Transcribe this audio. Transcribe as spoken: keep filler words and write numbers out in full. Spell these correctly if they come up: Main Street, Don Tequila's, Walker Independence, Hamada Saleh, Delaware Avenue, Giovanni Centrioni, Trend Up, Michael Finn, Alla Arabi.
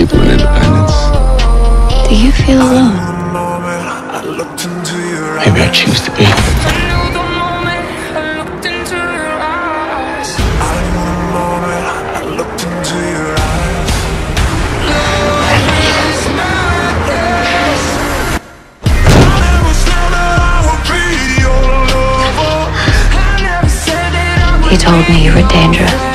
people in independence. Do you feel alone? Maybe I choose to be. You told me you were dangerous.